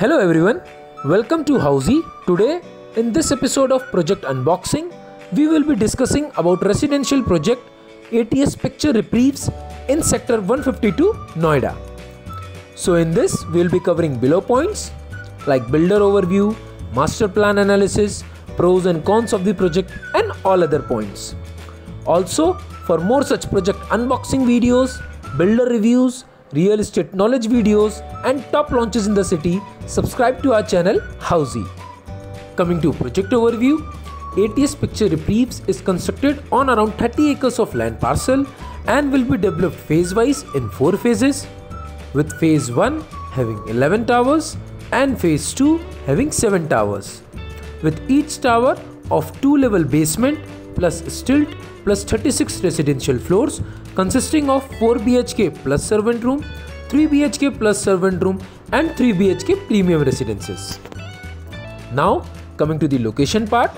Hello everyone, welcome to Housiey. Today in this episode of Project Unboxing, we will be discussing about residential project ATS Picture Reprieves in Sector 152 Noida. So in this we will be covering below points like builder overview, master plan analysis, pros and cons of the project and all other points. Also for more such project unboxing videos, builder reviews, real estate knowledge videos and top launches in the city, subscribe to our channel Housiey. Coming to project overview, ATS Picture Reprieves is constructed on around 30 acres of land parcel and will be developed phase wise in 4 phases, with phase 1 having 11 towers and phase 2 having 7 towers, with each tower of 2-level basement plus stilt plus 36 residential floors consisting of 4 BHK plus servant room, 3 BHK plus servant room and 3 BHK premium residences. Now coming to the location part,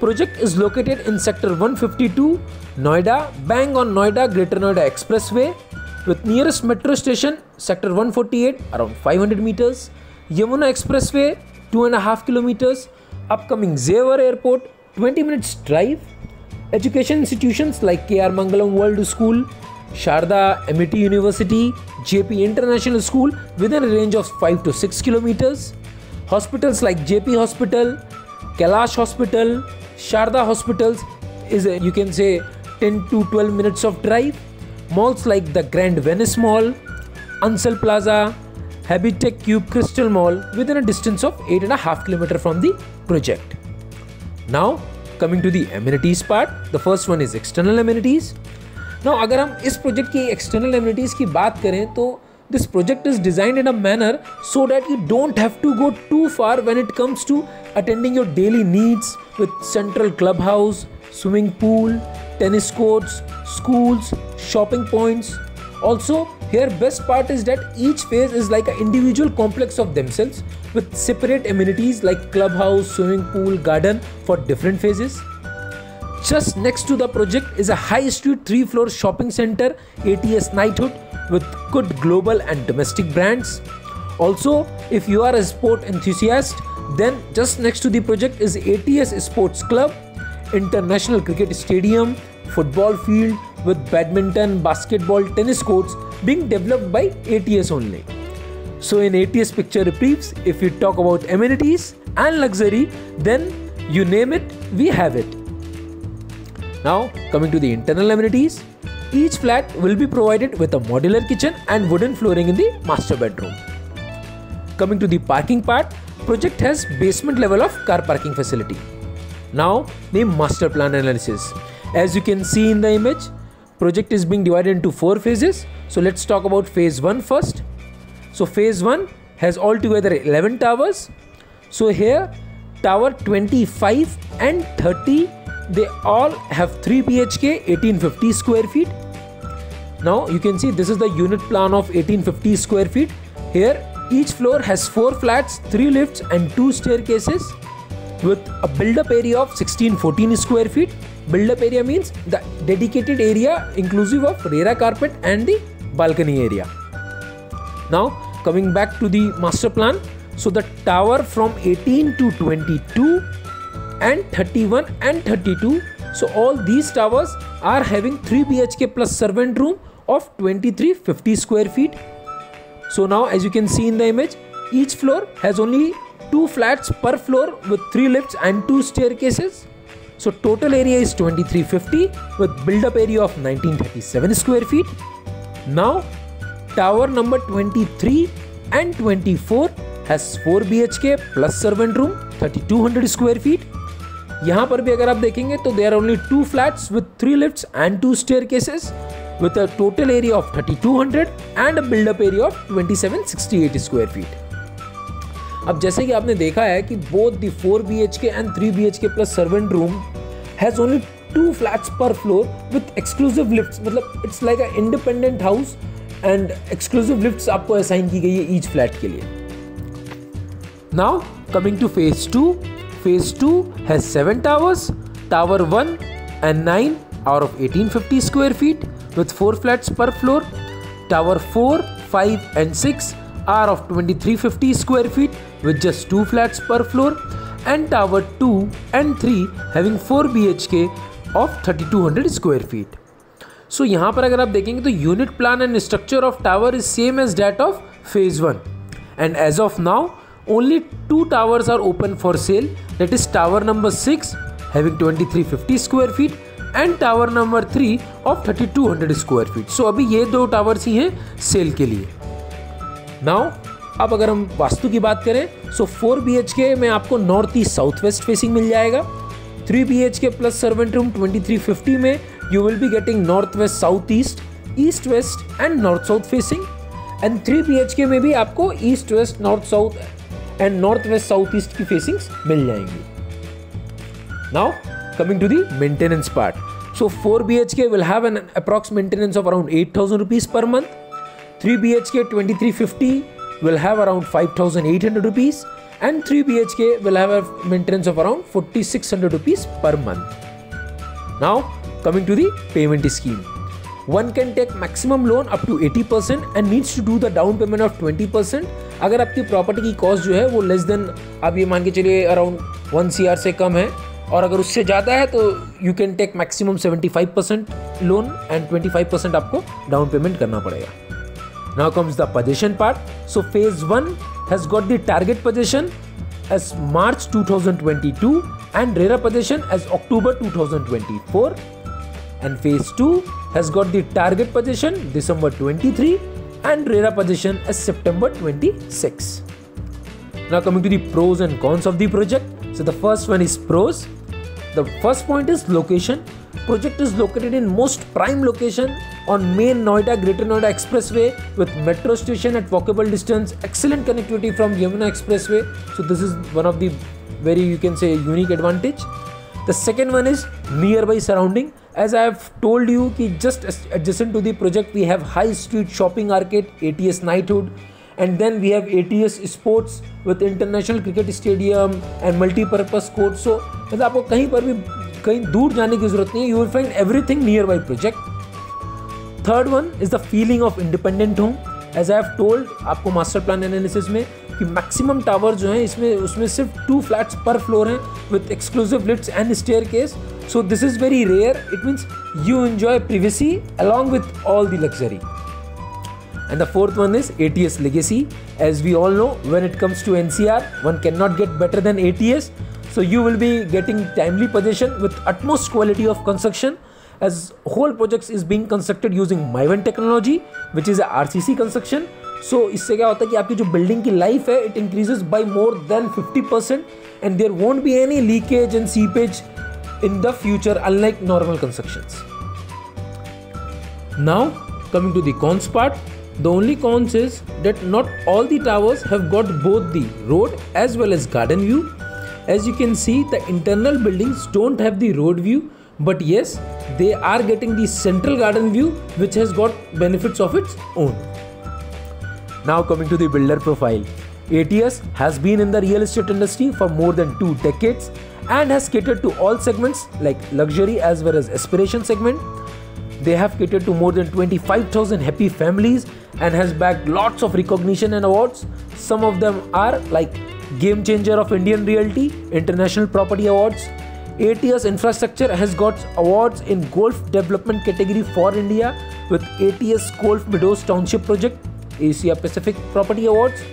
project is located in Sector 152, Noida, bang on Noida Greater Noida Expressway, with nearest metro station Sector 148 around 500 meters, Yamuna Expressway 2.5 kilometers, upcoming Jevar Airport 20 minutes drive, education institutions like K R Mangalam World School, Sharda MIT University, J P International School within a range of 5 to 6 kilometers, hospitals like J P Hospital, Kalash Hospital, Sharda Hospitals is you can say 10 to 12 minutes of drive, malls like the Grand Venice Mall, Ansel Plaza, Habitech Cube Crystal Mall within a distance of 8.5 km from the project. Now coming to the amenities part, the first one is external amenities. Now अगर हम इस project की external amenities की बात करें तो this project is designed in a manner so that you don't have to go too far when it comes to attending your daily needs, with central club house, swimming pool, tennis courts, schools, shopping points. Also here best part is that each phase is like an individual complex of themselves with separate amenities like clubhouse, swimming pool, garden for different phases. Just next to the project is a high street 3-floor shopping center ATS Knighthood with good global and domestic brands. Also if you are a sport enthusiast, then just next to the project is ATS Sports Club, international cricket stadium, football field with badminton, basketball, tennis courts being developed by ATS only. So in ATS Picture Reprieves, if you talk about amenities and luxury, then you name it, we have it. Now coming to the internal amenities, each flat will be provided with a modular kitchen and wooden flooring in the master bedroom. Coming to the parking part, project has basement level of car parking facility. Now the master plan analysis. As you can see in the image, project is being divided into 4 phases. So let's talk about phase 1 first. So phase 1 has altogether 11 towers. So here tower 25 and 30, they all have 3 BHK 1850 square feet. Now you can see this is the unit plan of 1850 square feet. Here each floor has 4 flats, 3 lifts and 2 staircases with a build-up area of 1614 square feet. Build-up area means the dedicated area inclusive of RERA carpet and the balcony area. Now coming back to the master plan, so the tower from 18 to 22 and 31 and 32, so all these towers are having 3 BHK plus servant room of 2350 square feet. So now as you can see in the image, each floor has only 2 flats per floor with 3 lifts and 2 staircases. So total area is 2350 with build-up area of 1937 square feet. Now tower number 23 and 24 has 4 BHK plus servant room 3200 square feet. यहाँ पर भी अगर आप देखेंगे तो there are only 2 flats with 3 lifts and 2 staircases with a total area of 3200 and a build-up area of 2768 square feet. अब जैसे कि आपने देखा है कि both the 4 BHK and 3 BHK plus servant room has only 2 flats per floor with exclusive lifts, मतलब it's like an independent house and exclusive lifts आपको assign की गई है each flat के लिए. Now coming to phase 2, phase 2 has 7 towers, tower 1 and 9 out of 1850 square feet with 4 flats per floor, tower 4, 5 and 6 are of 2350 square feet with just 2 flats per floor, and Tower 2 and 3 having 4 BHK of 3200 square feet. So यहाँ पर अगर आप देखेंगे तो unit plan and structure of tower is same as that of phase 1. And as of now, only 2 towers are open for sale. That is tower number 6 having 2350 square feet and tower number 3 of 3200 square feet. So अभी ये 2 towers ही हैं cell के लिए. Now अब अगर हम वास्तु की बात करें, सो 4 BHK में आपको north east south west facing मिल जाएगा. 3 BHK प्लस सर्वेंट रूम 2350 में you will be getting north west south east, east west and north south facing. And 3 BHK में भी आपको east west, north south and north west south east की facings मिल जाएंगी. Now coming to the maintenance part, so 4 BHK will have an approx maintenance of around 8000 rupees per month. 3 BHK 2350 will have around 5800 rupees and 3 BHK will have a maintenance of around 4600 rupees per month. Now coming to the payment scheme, one can take maximum loan up to 80% and needs to do the down payment of 20%. अगर आपकी property की cost जो है वो less than, आप ये मान के चलिए अराउंड 1 CR से कम है, और अगर उससे ज़्यादा है तो you can take maximum 75% loan एंड 25% आपको डाउन पेमेंट करना पड़ेगा. Now comes the possession part. So phase 1 has got the target possession as March 2022 and RERA possession as October 2024. And phase 2 has got the target possession December 23 and RERA possession as September 26. Now coming to the pros and cons of the project. So the first one is pros. The first point is location. Project is located in most prime location on main Noida Greater Noida Expressway with metro station at walkable distance, excellent connectivity from Yamuna Expressway. So this is one of the very, you can say, unique advantage. The second one is nearby surrounding. As I have told you ki just adjacent to the project we have high street shopping arcade, ATS Knighthood, and then we have ATS Sports with international cricket stadium and multi-purpose court. So मतलब आपको कहीं पर भी कहीं दूर जाने की जरूरत नहीं है, you will find everything nearby project. Third one is the feeling of independent home. As I have told आपको मास्टर प्लान एनालिसिस में कि मैक्सिमम टावर जो है इसमें उसमें सिर्फ 2 फ्लैट्स पर फ्लोर हैं with exclusive lifts and staircase. So this is very rare. It means you enjoy privacy along with all the luxury. And the fourth one is ATS legacy. As we all know, when it comes to NCR, one cannot get better than ATS. So you will be getting timely possession with utmost quality of construction, as whole projects is being constructed using MyVen technology, which is a RCC construction. So इससे क्या होता है कि आपकी जो building की life है, it increases by more than 50%, and there won't be any leakage and seepage in the future, unlike normal constructions. Now coming to the cons part. The only cons is that not all the towers have got both the road as well as garden view. As you can see, the internal buildings don't have the road view, but yes, they are getting the central garden view, which has got benefits of its own. Now coming to the builder profile. ATS has been in the real estate industry for more than 2 decades and has catered to all segments like luxury as well as aspiration segment. They have catered to more than 25,000 happy families and has bagged lots of recognition and awards. Some of them are like Game Changer of Indian Realty, International Property Awards. ATS Infrastructure has got awards in Golf Development category for India with ATS Golf Meadows Township Project, Asia Pacific Property Awards,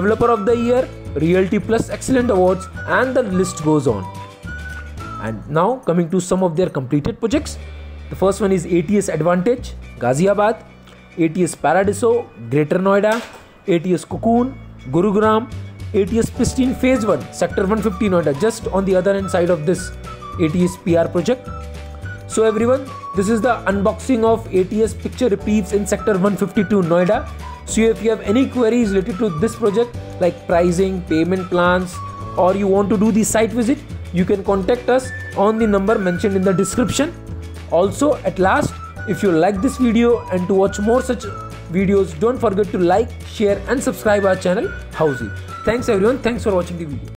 Developer of the Year, Realty Plus Excellent Awards, and the list goes on. And now coming to some of their completed projects. The first one is ATS Advantage, Ghaziabad, ATS Paradiso, Greater Noida, ATS Cocoon, Gurugram, ATS Pistine Phase 1, Sector 150 Noida, just on the other hand side of this ATS PR project. So everyone, this is the unboxing of ATS Picture Reprieves in Sector 152 Noida. So if you have any queries related to this project like pricing, payment plans, or you want to do the site visit, you can contact us on the number mentioned in the description. Also, at last, if you like this video and to watch more such videos, don't forget to like, share and subscribe our channel Housiey. Thanks everyone. Thanks for watching the video.